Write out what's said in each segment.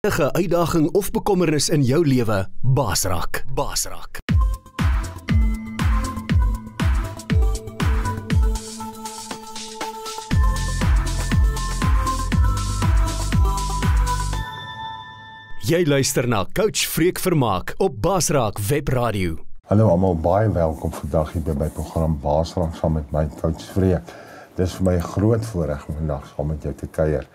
'n uitdaging of bekommernis in jou lewe, Baasraak. Jy luister na Coach Freek Vermaak op Baasraak Web Radio. Hallo almal, baie welkom vandag hier by my program Baasraak saam met my Coach Freek. Dis vir my 'n groot voorreg om vandag saam met jou te kuier.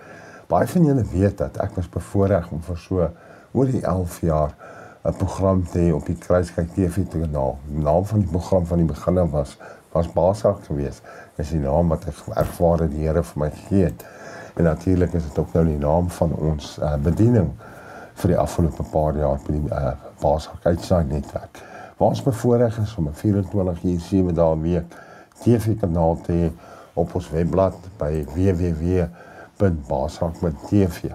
Baie van julle weet dat ek was bevoorreg om vir so oor die 11 jaar 'n program te hê op die Grace Cake TV-kanaal. Die naam van die program van die begin af was Basak geweest. Dis die naam wat ek ervaar het die Here vir my gegee het. En natuurlik is dit ook nou die naam van ons bediening vir die afgelope paar jaar by die Basak Uitsaai Netwerk. Waar ons bevoorreg is om 'n 24/7 TV-kanaal te hê op ons webblad by www.basak.tv.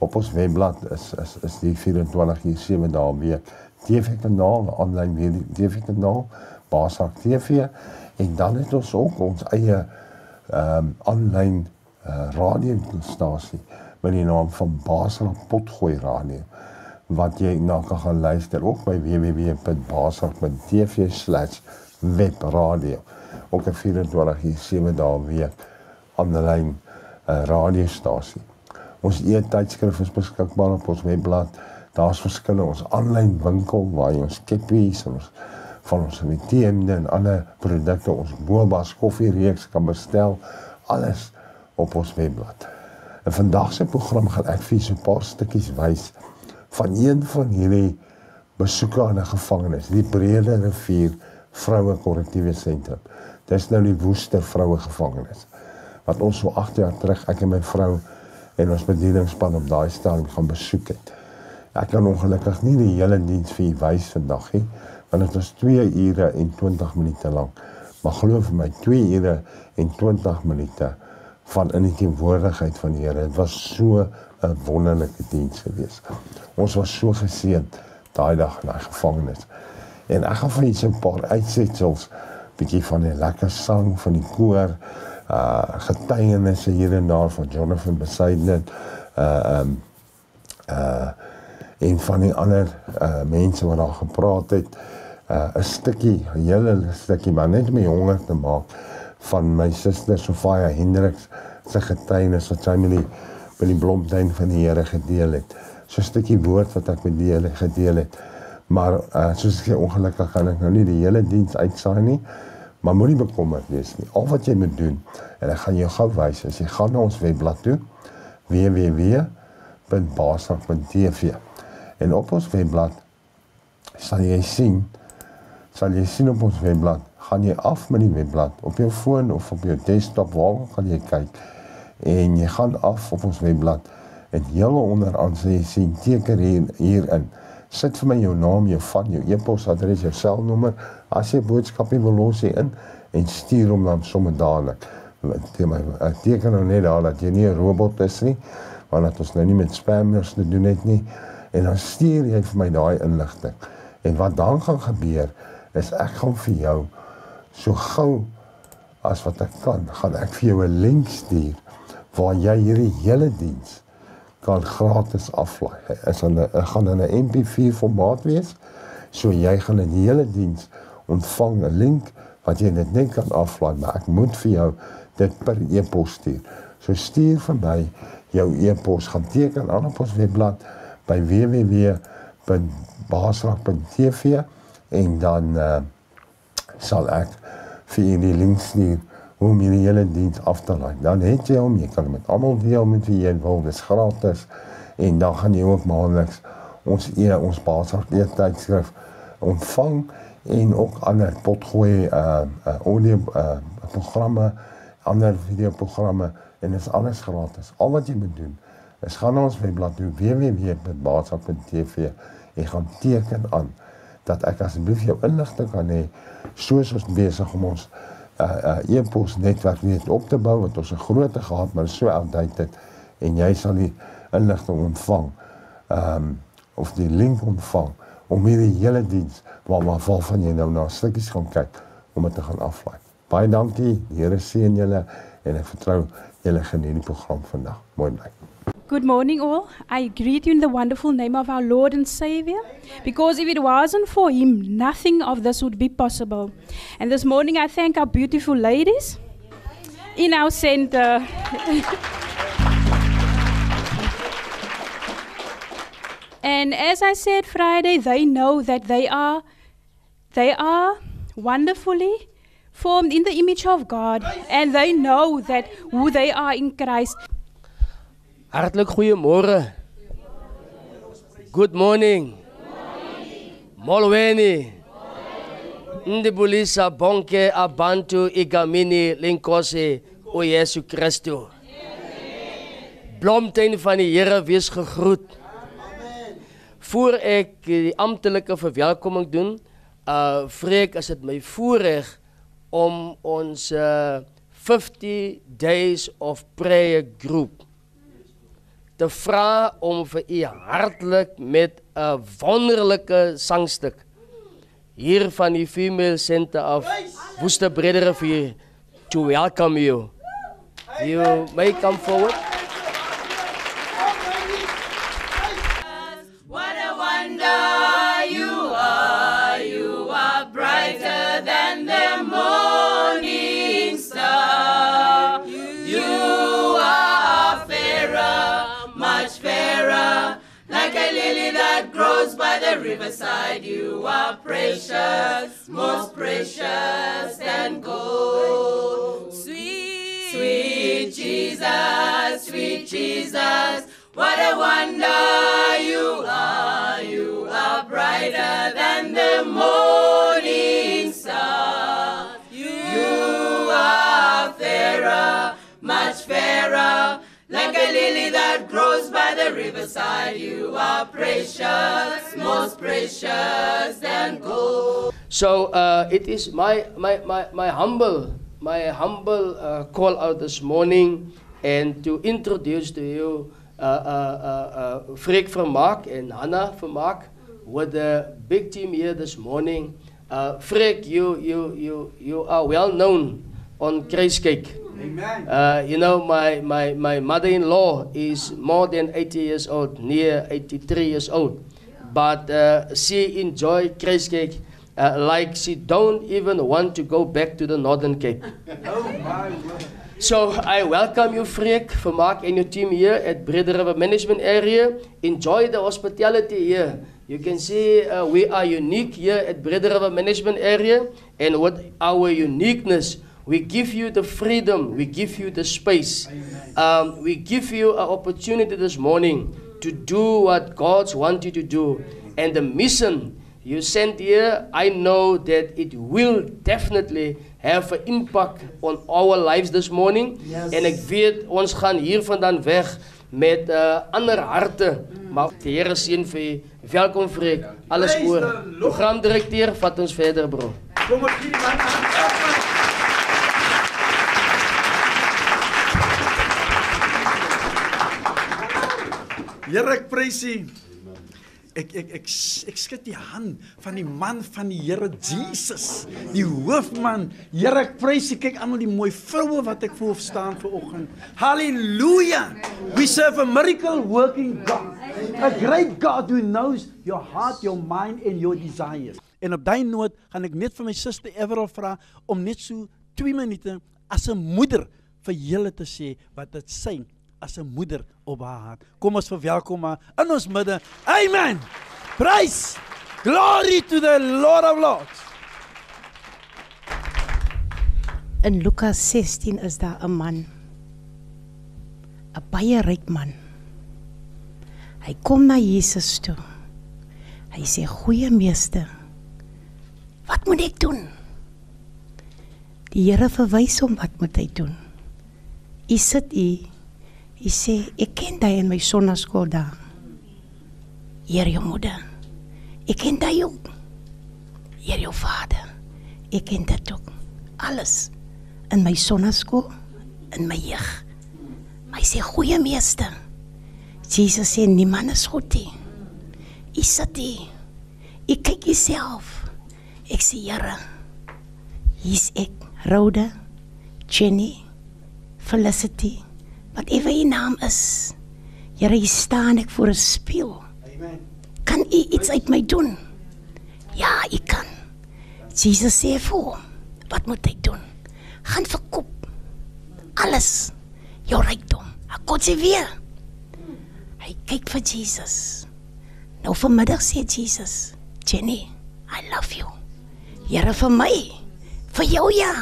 Op ons webblad is die 24/7 TV-kanaal, online TV-kanaal, Basak TV, en dan het ons ook ons eie online radiostasie met die naam van Basak Potgooi Radio, wat jy na kan gaan luister ook by www.basak.tv/webradio. Ook 'n 24/7 online radiostasie. Ons e-tydskrif is beskikbaar op ons webblad. Daar's verskille, ons aanlyn winkel waar jy ons keppies en ons van ons vitamine en ander produkte, ons Bobas koffie reeks kan bestel, alles op ons webblad. En vandag se program gaan ek vir so 'n paar stukkies wys van een van hierdie besoeke aan 'n gevangenis, die Breede Rivier Vroue Korrektiewe Sentrum. Dis nou die Woester vroue gevangenis wat ons so 8 jaar terug, ek en my vrou en ons bedieningspan op daai stadium gaan besoek het. Ek kan ongelukkig nie die hele diens vir u wys vandag nie, want dit was 2 ure en 20 minute lank. Maar glo vir my, 2 ure en 20 minute van in die teenwoordigheid van die Here. Dit was so 'n wonderlike diens geweest. Ons was so geseënd daai dag in daai gevangenis. En ek gaan vir julle so 'n paar uitsetsels, bietjie van 'n lekker sang van die koor, getuienisse hier en daar van Jonathan Bezuidenhout en van die ander mense wat daar gepraat het, 'n stukkie, 'n hele stukkie, maar net my honger te maak van my suster Sophia Hendricks se getuienis wat sy met die blomtuin van die Here gedeel het. So 'n stukkie woord wat ek met die Here gedeel het. Maar soos ek sê, ongelukkig kan ek nou nie die hele diens uitsaai nie. Maar moenie bekommerd wees nie. Al wat jy moet doen, en ek gaan jou gou wys, is jy gaan na ons webblad toe, www.basak.tv. En op ons webblad sal jy sien op ons webblad, gaan jy af met die webblad op jou foon of op jou desktop, waar gaan jy kyk? En jy gaan af op ons webblad en heel onderaan sal jy sien, teken hierin. Sit vir my jou naam, jou van, jou e-posadres, jou selnommer, as jy boodskapie wil los hierin, en stuur hom dan sommer dadelik. Ek teken nou net daar dat jy nie 'n robot is nie, want dat ons nou nie met spammers te doen het nie, en dan stuur jy vir my daai inligting. En wat dan gaan gebeur, is ek gaan vir jou, so gou as wat ek kan, gaan ek vir jou 'n link stuur, waar jy hierdie hele diens kan gratis aflaai. Hy gaan in 'n MP4 formaat wees, so jy gaan in die hele diens ontvang 'n link wat jy net kan aflaai, maar ek moet vir jou dit per e-pos stuur. So stuur vir my jou e-pos, gaan teken aan op ons webblad by www.basak.tv en dan sal ek vir u die link stuur hoe om hierdie hele diens af te laai. Dan het jy hom, jy kan met almal deel met wie jy wil, dis gratis, en dan gaan jy ook maandeliks ons Basak e-tydskrif ontvang, en ook ander potgooi audio programme, ander videoprogramme, en dis alles gratis. Al wat jy moet doen, is gaan na ons webblad toe, www.basak.tv, en gaan teken aan, dat ek asseblief jou inligting kan hê, soos ons besig om ons e-pos netwerk net op te bou, want ons 'n grootte gehad, maar so outdated, en jy sal die inligting ontvang, of die link ontvang, om hierdie hele diens, waarvan jy nou na stukkies gaan kyk, om dit te gaan aflaai. Baie dankie, die Here seën julle, en ek vertrou julle geniet die program vandag. Mooi bly. Good morning all. I greet you in the wonderful name of our Lord and Savior, because if it wasn't for him, nothing of this would be possible. And this morning I thank our beautiful ladies in our center. And as I said Friday, they know that they are wonderfully formed in the image of God, and they know that who they are in Christ. Hartelijk goeiemorgen. Good morning. Molweni. Ndibulisa bonke abantu igamini linkosi o Jesu Christo. Blomtuin van die Here wees gegroet. Voor ek die amptelike verwelkoming doen, vreek as het my voorreg om ons 50 Days of Prayer groep te vra om vir u hartlik met 'n wonderlike sangstuk hier van die Female Center of Woeste Breede Rivier to welcome you. You may come forward. What a wonder you are brighter than the morning star. You are fairer, much fairer, like a lily that grows by the riverside. You are precious, most precious than gold. Sweet Jesus, sweet Jesus, what a wonder you are brighter than the morning star. You are fairer, much fairer, like a lily that grows by the riverside. You are precious, most precious than gold. So it is my humble call out this morning, and to introduce to you Freek Vermaak and Hannah Vermaak with the big team here this morning. Freek, you are well known on Grace Cake. Amen. You know, my mother-in-law is more than 80 years old, near 83 years old, but she enjoy Grace Cake like she don't even want to go back to the Northern Cape. Oh my word. So I welcome you, Freek Vermaak, and your team here at Breede River Management Area. Enjoy the hospitality here. You can see we are unique here at Breede River Management Area, and with our uniqueness, we give you the freedom, we give you the space, we give you an opportunity this morning to do what God's want you to do. And the mission you sent here, I know that it will definitely have an impact on our lives this morning. Yes. En ek weet, ons gaan hier vandaan weg met ander harte. Maar die Here seën vir u. Welkom Freek, alles oor. Programdirekteur, vat ons verder bro. Kom op hierdie man aan. Here, ek prys u. Ek skud die hand van die man van die Here Jesus, die hoofman. Here, ek prys u. Kyk almal die mooi vroue wat ek voor staan vanoggend. Hallelujah! We serve a miracle-working God, a great God who knows your heart, your mind and your desires. En op daai noot gaan ek net vir my suster Everal vra om net so 2 minute as 'n moeder vir julle te sê wat dit sê. As een moeder op haar hart. Kom ons verwelkom haar in ons midde. Amen. Praise. Glory to the Lord of Lords. In Lukas 16 is daar 'n man. 'n baie ryk man. Hy kom na Jesus toe. Hy sê: "Goeie meester, wat moet ek doen?" Die Here verwys hom wat moet hy doen. U sit u. Hy sê, ek ken daai in my sonnaskool daar. Hier jou moeder. Ek ken daai ook. Hier jou vader. Ek ken dit ook. Alles. In my sonnaskool, in my jeug. Maar hy sê, goeie meester. Jesus sê, niemand is goed nie. Hy sit hier. Ek kyk jouself. Ek sê, Here. Hier's ek. Rhoda, Jenny, Felicity. Whatever your name is, Here, hier staan ek voor 'n spieël. Kan u iets uit my doen? Ja, ek kan. Jesus sê vir hom, wat moet ek doen? Gaan verkoop alles, jou rykdom. Ek kon sê weer. Hy kyk vir Jesus. Nou vanmiddag sê Jesus, Jenny, I love you. Here vir my, vir jou ja.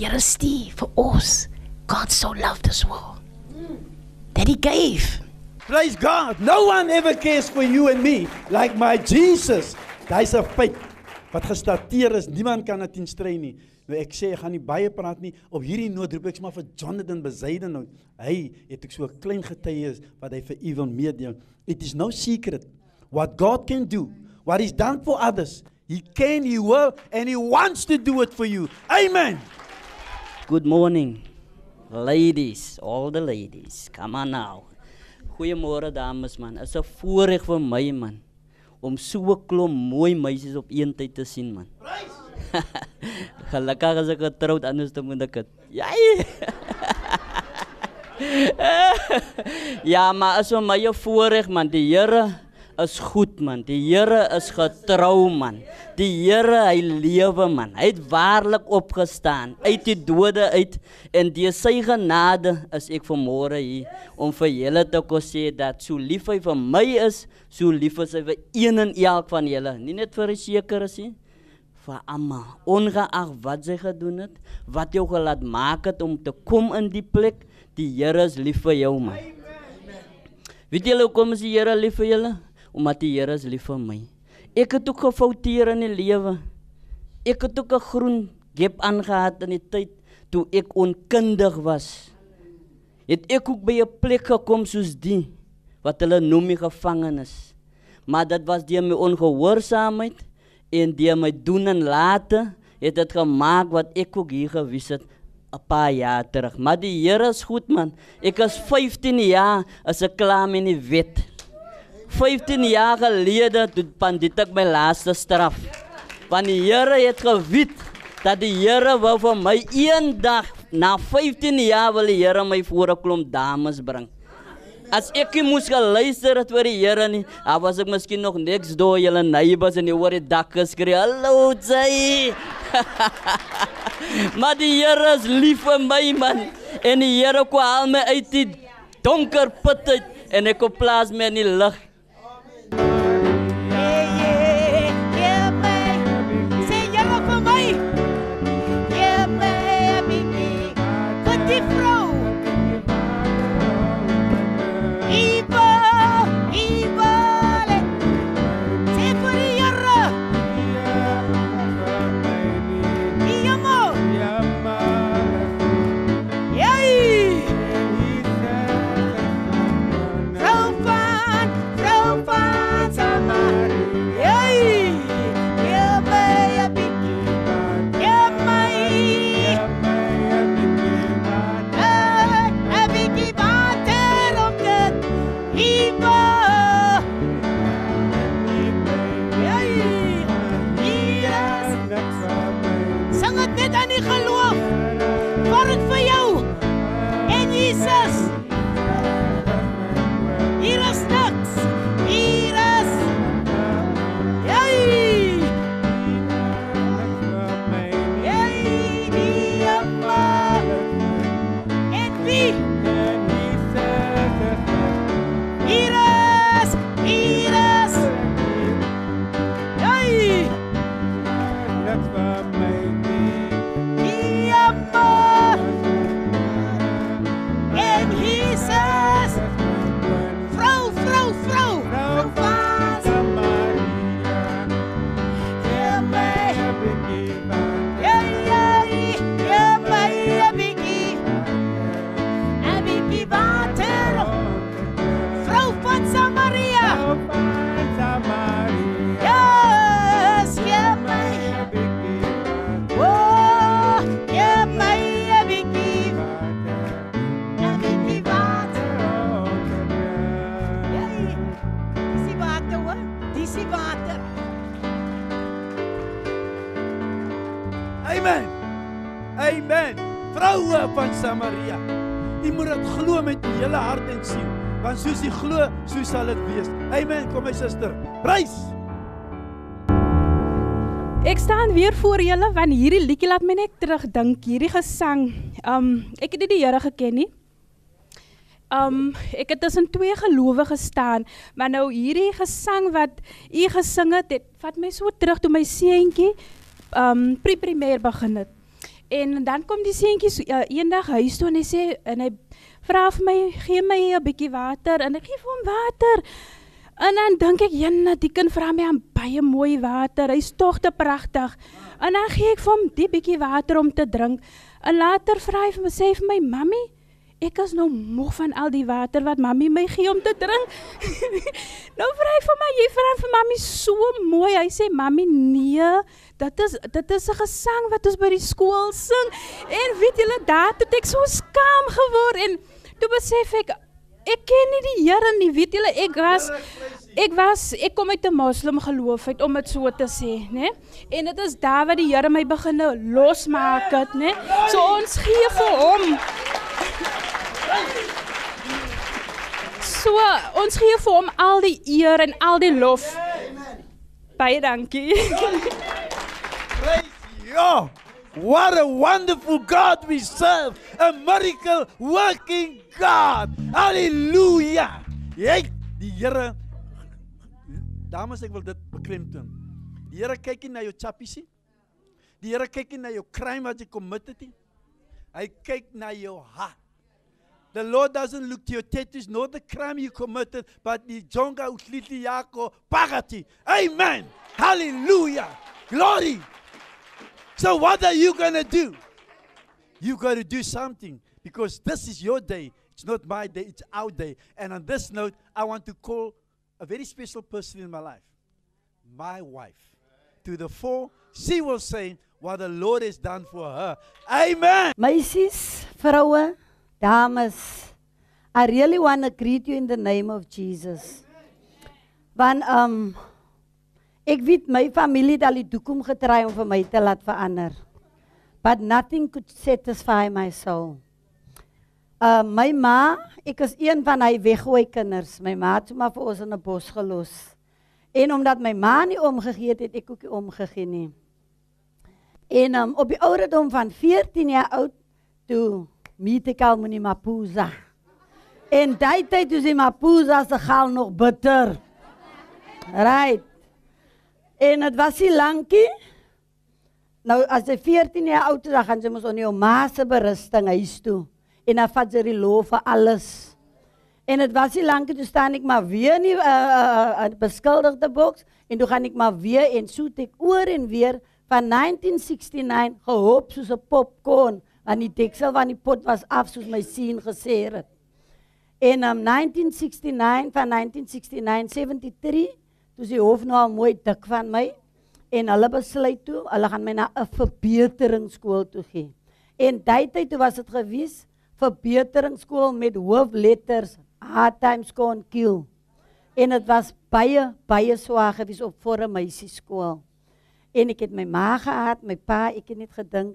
Here is die vir ons. God so loved this world that he gave. Praise God. No one ever cares for you and me like my Jesus. Hy's 'n feit wat gestateer is. Niemand kan dit teenstry nie. Nou ek sê ek gaan nie baie praat nie op hierdie noodroep, ek sê maar vir Jonathan Bezuidenhout. Hy het ek so 'n klein getuie wat hy vir u wil meedeel. It is no secret what God can do, what he's done for others. He can, he will, and he wants to do it for you. Amen. Good morning. Ladies, all the ladies, come on now. Goeiemorgen dames man, het is een voorrecht voor mij man, om zo'n klomp mooie meisjes op één tijd te zien man. Gelukkig is ek getrouwd, anders dan moet ek het. Ja, maar het is voor mij een voorrecht man, die Here is goed man, die Here is getrouw man, die Here hy lewe man, hy het waarlik opgestaan, uit die dode uit, en die sy genade is ek vanmorgen hier, om vir julle te kon sê dat so lief hy vir my is, so lief is hy vir een en elk van julle, nie net vir die sekere sê, vir almal, ongeag wat sy gedoen het, wat jou gelaat maak het om te kom in die plek, die Here is lief vir jou man. Weet julle hoekom is die Here lief vir julle? Omdat die Here is lief vir my. Ek het ook gefouteer in die lewe. Ek het ook 'n groen gap aangehad in die tyd toe ek onkundig was. Het ek ook by 'n plek gekom soos die wat hulle noem die gevangenis. Maar dit was deur my ongehoorsaamheid en deur my doen en late het dit gemaak wat ek ook hier gewees het 'n paar jaar terug. Maar die Here is goed man. Ek is 15 jaar as ek klaar met die wet. 15 jaar gelede pandit ek my laaste straf. Want die Here het geweet dat die Here wil vir my eendag na 15 jaar wil die Here my voor 'n klomp dames bring. As ek nie moes geluister het vir die Here nie, dan was ek miskien nog niks door julle neighbors en jy hoor die dak geskree. Hallo Jay. Maar die Here is lief vir my man en die Here kom haal my uit die donker put uit en ek kom plaas my in die lig. Van Samaria. Jy moet dit glo met jou hele hart en siel. want soos jy glo, so sal dit wees. Amen, kom my suster, prys! Ek staan weer voor julle, want hierdie liedjie laat my net terugdink, hierdie gesang. Ek het die Here geken nie. Ek het tussen twee gelowe gestaan, maar nou hierdie gesang wat u gesing het, vat my so terug toe my seentjie pre-primêr begin het. En dan kom die seentjie eendag huis toe en hy sê, en hy vra vir my, gee my 'n bietjie water, en ek gee vir hom water. En dan dink ek, jenne, die kind vra my aan baie mooi water, hy's tog te pragtig. En dan gee ek vir hom die bietjie water om te drink. En later vra hy vir my, sê vir my, mami, ek is nou moeg van al die water wat mami my gee om te drink. Nou vra hy vir my, jy vra vir mami so mooi. Hy sê, mami, nee, dit is 'n gesang wat ons by die skool sing. En weet julle, daar het ek so skaam geword. En toe besef ek, ek ken nie die Here nie, weet julle, ek kom uit 'n moslim geloof uit, om dit so te sê, né? En dit is daar waar die Here my beginne losmaak het, né? So ons gee vir hom. So ons gee vir hom al die eer en al die lof. Baie dankie. Ja. What a wonderful God we serve, a miracle working God. Hallelujah. Jy, die Here, dames, ek wil dit beklemtoon. Die Here kyk nie na jou chappiesie. Die Here kyk nie na jou crime wat jy committed het. Hy kyk na jou hart. The Lord doesn't look to your tattoos, nor the crime you committed, but the jonga utliti yako pagati. Amen. Hallelujah. Glory. So what are you going to do? You've got to do something, because this is your day. It's not my day, it's our day. And on this note, I want to call a very special person in my life, my wife. To the fore, she will say what the Lord has done for her. Amen. Meisies, vroue, dames, I really want to greet you in the name of Jesus. Want, ek weet my familie het al die doekom getraai om vir my te laat verander. But nothing could satisfy my soul. My ma, ek is een van hy weggooi kinders. My ma het maar vir ons in 'n bos gelos. En omdat my ma nie omgegee het, ek ook nie omgegee nie. En op die ouderdom van 14 jaar oud, toe meet ek al met die Mapuza. En die tyd is die Mapuza se gaal nog bitter. Right. En het was die lankie. Nou, as jy 14 jaar oud is, dan gaan jy ons onder jou ma se berusting huis toe. En dan vat jy die loof vir alles. En het was die lankie, toe staan ek maar weer in die beskuldigde boks. En toe gaan ek maar weer en soet ek oor en weer van 1969 gehop soos 'n popcorn. Want die deksel van die pot was af soos my sien geseer het. En van 1969, 73... Toe is die hoofd nou al mooi dik van my. En hulle besluit toe, hulle gaan my na 'n verbeteringsskool toe gee. En die tyd toe was het gewees, verbeteringsskool met hoofletters, hard times kon kill. En het was baie, baie swaar gewees op voor 'n meisieskool. En ek het my ma gehad, my pa, ek het net gedink,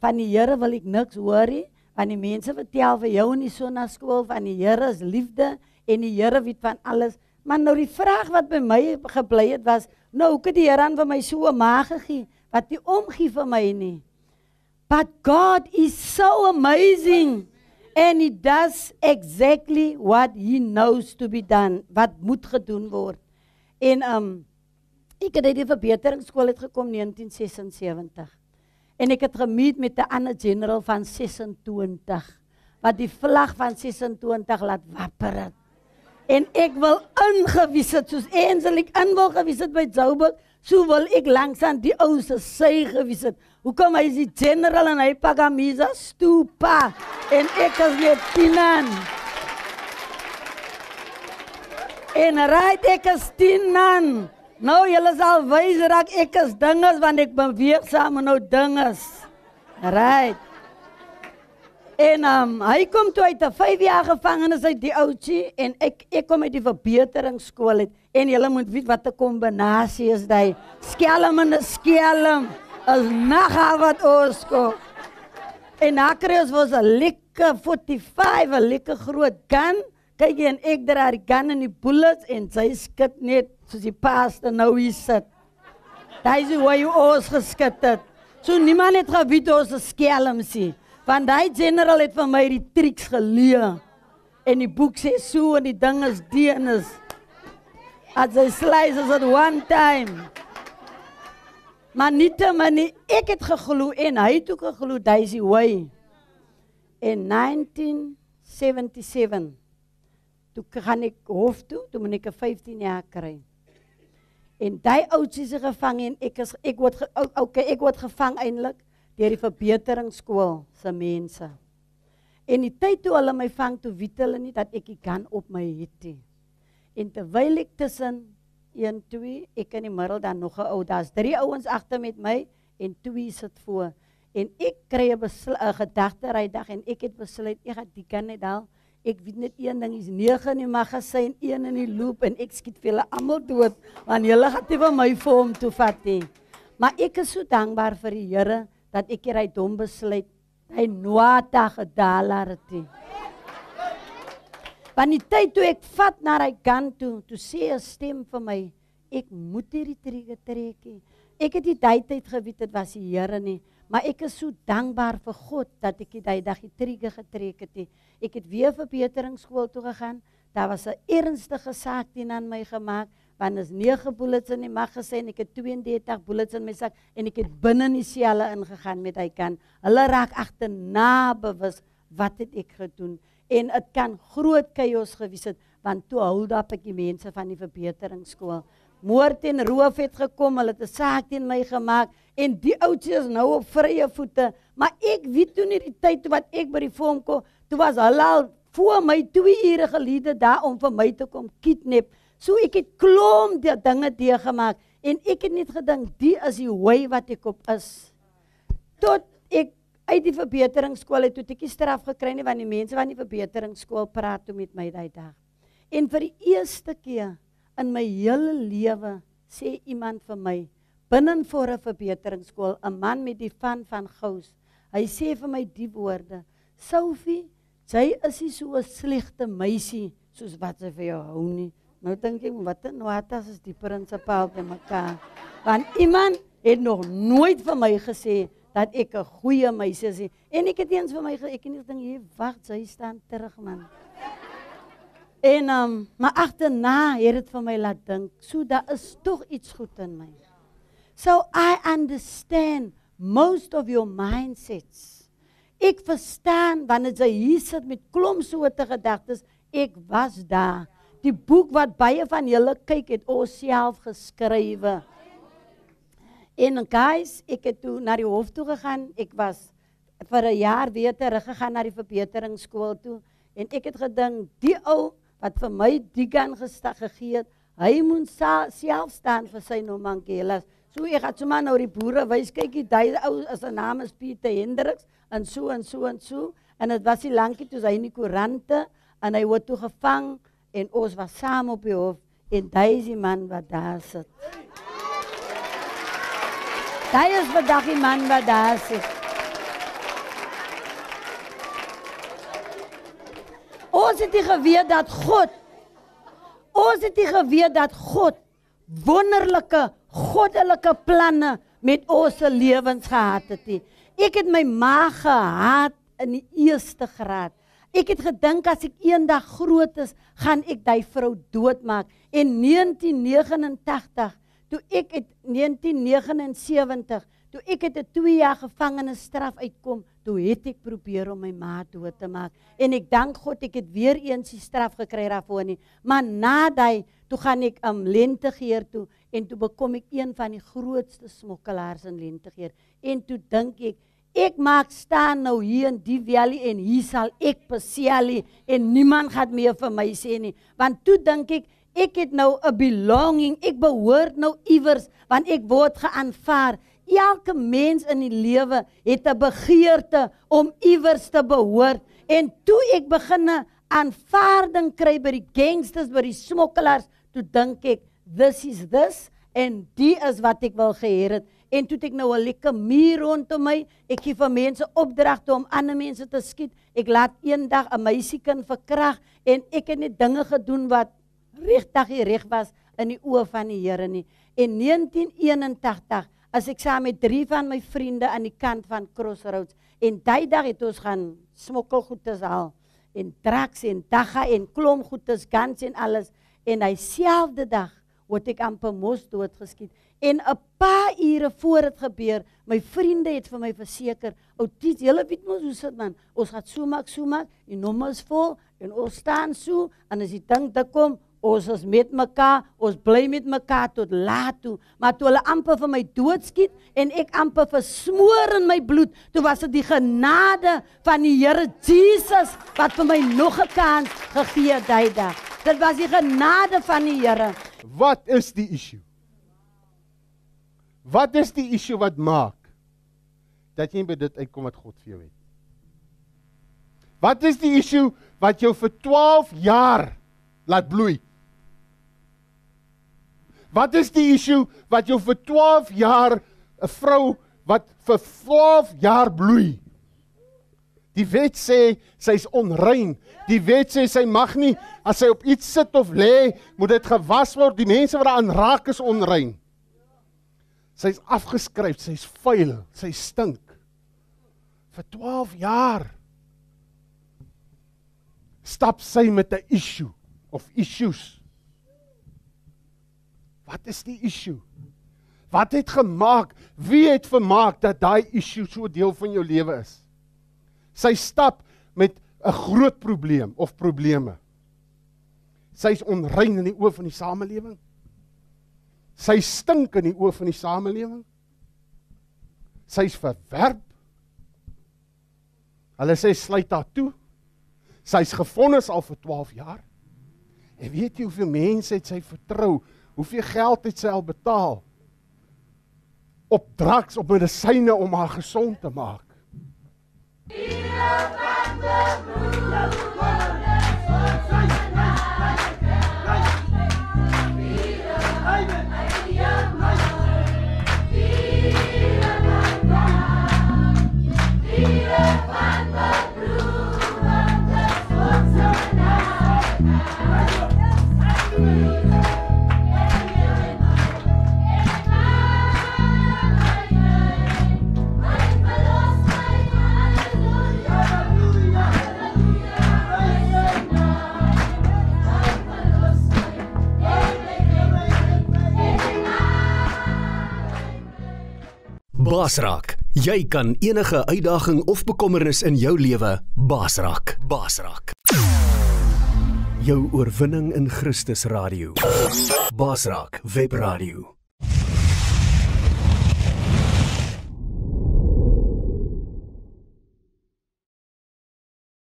van die Here wil ek niks hoor nie, want die mense vertel vir jou nie so na skool, van die Here is liefde, en die Here weet van alles. Maar nou die vraag wat by my gebly het was, nou hoe kan die Here aan vir my so 'n ma gegee, wat die omgee vir my nie. But God is so amazing, and He does exactly what He knows to be done, wat moet gedoen word. En ek het uit die verbeteringsskool uitgekom 1976, en ek het gemeet met 'n ander general van 26, wat die vlag van 26 laat wapper het. En ek wil ingewees het, soos Enzelik in wil gewees het by Zouberg, so wil ek langsaan die ouse sy gewees het. Hoekom hy is die general en hy pak Amisa Stupa, en ek is net Tinan. En right, ek is Tinan. Nou julle sal wys raak, ek is dinges, want ek beweeg saam en nou dinges. Right. En hy kom toe uit 'n 5 jaar gevangenis uit die oudjie, en ek kom uit die verbeteringsskool uit. En julle moet weet wat 'n kombinasie is daai. Skelm en 'n skelm is naga wat ons kom. En na kry ons 'n lekker 45, 'n lekker groot gun, Kijk en ek draai die gun en die bullets en sy skit net soos die paaste nou hier sit. Daai is waar jy ons geskit het. So niemand het geweet ons skelmsie. Want daai general het van my die triks geleer. En die boek sê so en die ding is die en is. As hy slices at one time. Maar nie te manie, ek het gegloe en hy het ook gegloe, daai is waar. In 1977. Toe gaan ek hof toe, toe moet ek 15 jaar kry. En die oudsies is gevang en ek word gevang eindelijk deur die verbeteringsskool se mense. En die tyd toe hulle my vang, toe weet hulle nie dat ek die gun op my het. En terwyl ek tussen 1, 2, ek in die middel dan nog 'n ou, daar's 3 ouens agter met my en 2 sit voor. En ek kry 'n gedagte rydag en ek het besluit ek gaan die gun net haal. Ek weet net een ding, is 9 in die magasyn, 1 in die loop en ek skiet vir hulle almal dood, want hulle gaan nie vir my vir hom toe vat nie. Maar ek is so dankbaar vir die Here dat ek hierdie dom besluit, hy nooit gedaal het nie. Want die tyd toe ek vat na die gun toe, toe sê 'n stem vir my, ek moet hierdie trigger trek nie. Ek het die tyd geweet dit was die Here nie. Maar ek is so dankbaar vir God dat ek die dag die trigger getrek het. Ek het weer verbeteringsskool toe gegaan. Daar was 'n ernstige saak teen aan my gemaak, want is 9 bullets in die magasyn, ek het 32 bullets in my sak en ek het binne in die selle ingegaan met hy kan. Hulle raak agterna bewus wat het ek gedoen en dit kan groot chaos gewees het, want toe hold up ek die mense van die verbeteringsskool. Moord en roof het gekom, hulle het 'n saak teen my gemaak en die oudjie is nou op vrye voete, maar ek weet toe nie die tyd wat ek by die vorm kom, toe was hulle al voor my 2 ure gelede daar om vir my te kom kidnap. So ek het klomp die dinge deurgemaak en ek het net gedink, die is die way wat ek op is. Tot ek uit die verbeteringsskool het, toe ek die straf gekry nie, want die mense van die verbeteringsskool praat toe met my daai dag. En vir die eerste keer in my hele lewe sê iemand vir my, binnen voor 'n verbeteringsskool, 'n man met die van Gous, hy sê vir my die woorde, Sophie, jy is nie so 'n slegte meisie, soos wat sy vir jou hou nie. Nou dink ek, wat in Noatas is die prinsipaal by mekaar. Want iemand het nog nooit vir my gesê, dat ek 'n goeie meisie is. En ek het eens vir my gesê, ek het nie gedink, jy wacht, sy staan terug man. En, maar achterna het het van my laat dink, so daar is toch iets goed in my. So I understand most of your mindsets. Ek verstaan, wanneer jy hier sit met klomsoorte gedagtes, ek was daar. Die boek wat baie van julle kyk, het ons self geskrywe. En guys, ek het toe na die hof toe gegaan, ek was vir 1 jaar weer teruggegaan na die verbeteringsskool toe, en ek het gedink, die ou, wat vir my die gun gegee het, hy moet self staan vir sy nomankelas. So ek gaat so maar nou die boere wees, kyk die ou, sy naam is Peter Hendricks, en so en so en so, en het was die lankie toe sy in die koerante, en hy word toe gevang, en ons was saam op die hof, en die is die man wat daar sit. Die is vandag die man wat daar sit. Ons het nie geweet dat God, wonderlike, goddelike planne met ons lewens gehad het. Ek het my ma gehaat in die eerste graad. Ek het gedink as ek eendag groot is, gaan ek die vrou doodmaak. En 1989, toe ek het 1979, toe ek het 2 jaar gevangenisstraf uitkom, toe het ek probeer om my ma dood te maak. En ek dank God, ek het weer eens die straf gekry daarvoor nie. Maar na die, toe gaan ek aan Lentegeer toe, en toe bekom ek een van die grootste smokkelaars in Lentegeer. En toe dink ek, ek maak staan nou hier in die vallei, en hier sal ek peselie, en niemand gaat meer vir my sê nie. Want toe dink ek, ek het nou 'n belonging, ek behoort nou iewers, want ek word geaanvaar. Elke mens in die lewe het 'n begeerte om iewers te behoort. En toe ek beginne aanvaarding kry by die gangsters, by die smokkelaars, toe dink ek, this is this, en die is wat ek wil gehad het. en toe ek nou 'n lekker muur rondom my, ek gee vir mense opdragte om ander mense te skiet, ek laat eendag 'n meisiekind verkrag, en ek het net dinge gedoen wat regtig nie reg was in die oë van die Here nie. In 1981, as ek saam met 3 van my vriende aan die kant van Crossroads, en die dag het ons gaan smokkelgoedes haal, en traks, en dagga, en klomgoedes, gans en alles, en dieselfde dag word ek amper mos doodgeskiet. En 'n paar ure voor dit gebeur, my vriende het vir my verseker, "O, Tiet, julle weet mos hoe sit man, ons gaan so maak, die nommer is vol, en ons staan so, en as die ding te kom, ons is met mekaar, ons bly met mekaar tot laat toe." Maar toe hulle amper vir my doodskiet, en ek amper versmoor in my bloed, toe was dit die genade van die Here Jesus, wat vir my nog 'n kans gegee het daai dag. Dit was die genade van die Here. Wat is die issue? Wat is die issue wat maak dat jy by dit uitkom wat God vir jou het? Wat is die issue wat jou vir 12 jaar laat bloei? Wat is die issue wat jou vir 12 jaar, 'n vrou wat vir 12 jaar bloei? Die wet sê, sy is onrein. Die wet sê, sy mag nie, as sy op iets sit of lê, moet dit gewas word. Die mense wat daaraan raak is onrein. Sy is afgeskryf, sy is vuil, sy stink. Vir 12 jaar stap sy met 'n issue. Of issues. Wat is die issue? Wat het gemaak? Wie het vermaak dat daai issue so deel van jou lewe is? Sy stap met 'n groot probleem of probleme. Sy is onrein in die oë van die samelewing. Sy stink in die oë van die samelewing. Sy is verwerp. Hulle sê sluit haar toe. Sy is gefonnis al vir 12 jaar. En weet jy hoeveel mense het sy vertrou? Hoeveel geld het sy al betaal? Op drugs, op medisyne om haar gesond te maak. Baasraak, jy kan enige uitdaging of bekommernis in jou lewe baasraak. Baasraak. Jou oorwinning in Christus Radio. Baasraak Web Radio.